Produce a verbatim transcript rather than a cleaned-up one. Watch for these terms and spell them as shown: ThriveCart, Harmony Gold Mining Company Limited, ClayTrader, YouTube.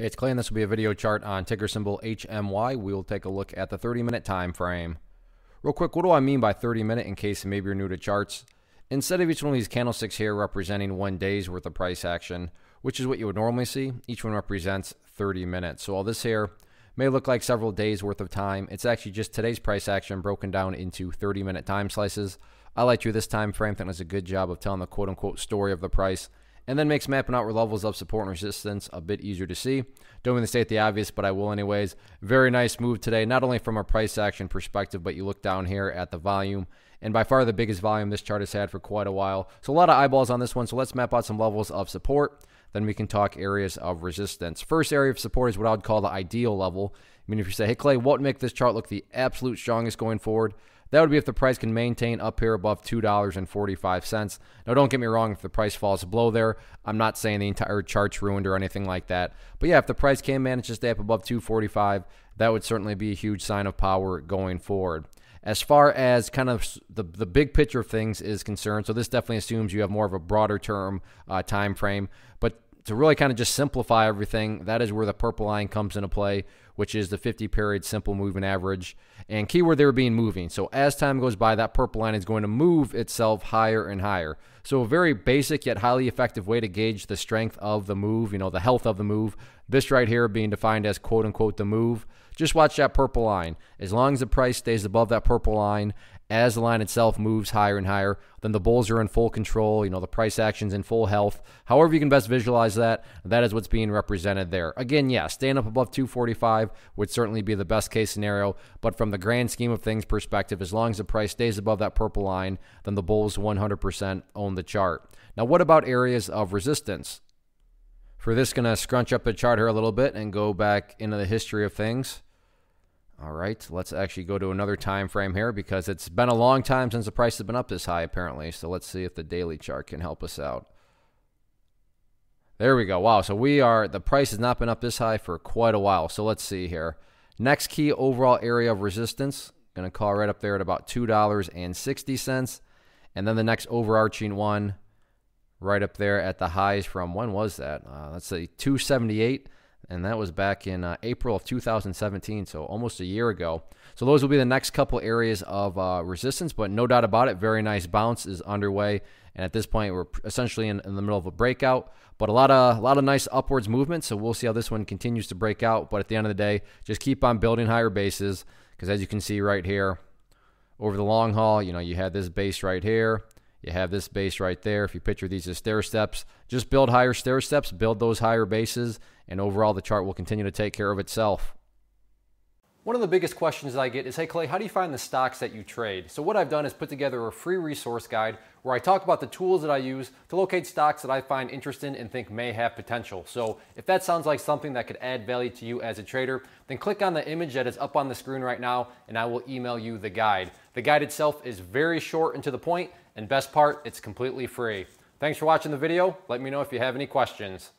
Hey, it's Clay, and this will be a video chart on ticker symbol H M Y. We will take a look at the thirty minute time frame. Real quick, what do I mean by thirty minute in case maybe you're new to charts? Instead of each one of these candlesticks here representing one day's worth of price action, which is what you would normally see, each one represents thirty minutes. So all this here may look like several days worth of time. It's actually just today's price action broken down into thirty minute time slices. I like you this time frame. I think it does a good job of telling the quote unquote story of the price, and then makes mapping out where levels of support and resistance a bit easier to see. Don't mean to state the obvious, but I will anyways. Very nice move today, not only from a price action perspective, but you look down here at the volume, and by far the biggest volume this chart has had for quite a while. So a lot of eyeballs on this one, so let's map out some levels of support, then we can talk areas of resistance. First area of support is what I would call the ideal level. I mean, if you say, hey Clay, what would make this chart look the absolute strongest going forward? That would be if the price can maintain up here above two dollars and forty-five cents. Now, don't get me wrong, if the price falls below there, I'm not saying the entire chart's ruined or anything like that. But yeah, if the price can manage to stay up above two forty-five, that would certainly be a huge sign of power going forward. As far as kind of the, the big picture of things is concerned, so this definitely assumes you have more of a broader term uh, time frame. But to really kind of just simplify everything, that is where the purple line comes into play, which is the fifty period simple moving average. And keyword there being moving. So as time goes by, that purple line is going to move itself higher and higher. So a very basic yet highly effective way to gauge the strength of the move, you know, the health of the move. This right here being defined as quote unquote the move. Just watch that purple line. As long as the price stays above that purple line, as the line itself moves higher and higher, then the bulls are in full control, you know, the price action's in full health. However you can best visualize that, that is what's being represented there. Again, yeah, staying up above two forty-five would certainly be the best case scenario, but from the grand scheme of things perspective, as long as the price stays above that purple line, then the bulls one hundred percent own the chart. Now, what about areas of resistance? For this, gonna scrunch up the chart here a little bit and go back into the history of things. All right, let's actually go to another time frame here because it's been a long time since the price has been up this high apparently. So let's see if the daily chart can help us out. There we go. Wow, so we are, the price has not been up this high for quite a while. So let's see here. Next key overall area of resistance, gonna call right up there at about two dollars and sixty cents. And then the next overarching one right up there at the highs from, when was that? Uh, let's say two seventy-eight. And that was back in uh, April of two thousand seventeen, so almost a year ago. So those will be the next couple areas of uh, resistance, but no doubt about it, very nice bounce is underway. And at this point, we're essentially in, in the middle of a breakout, but a lot of a lot of nice upwards movement. So we'll see how this one continues to break out. But at the end of the day, just keep on building higher bases because as you can see right here, over the long haul, you know, you had this base right here. You have this base right there. If you picture these as stair steps, just build higher stair steps, build those higher bases, and overall the chart will continue to take care of itself. One of the biggest questions that I get is, hey Clay, how do you find the stocks that you trade? So what I've done is put together a free resource guide where I talk about the tools that I use to locate stocks that I find interesting and think may have potential. So if that sounds like something that could add value to you as a trader, then click on the image that is up on the screen right now and I will email you the guide. The guide itself is very short and to the point, and best part, it's completely free. Thanks for watching the video. Let me know if you have any questions.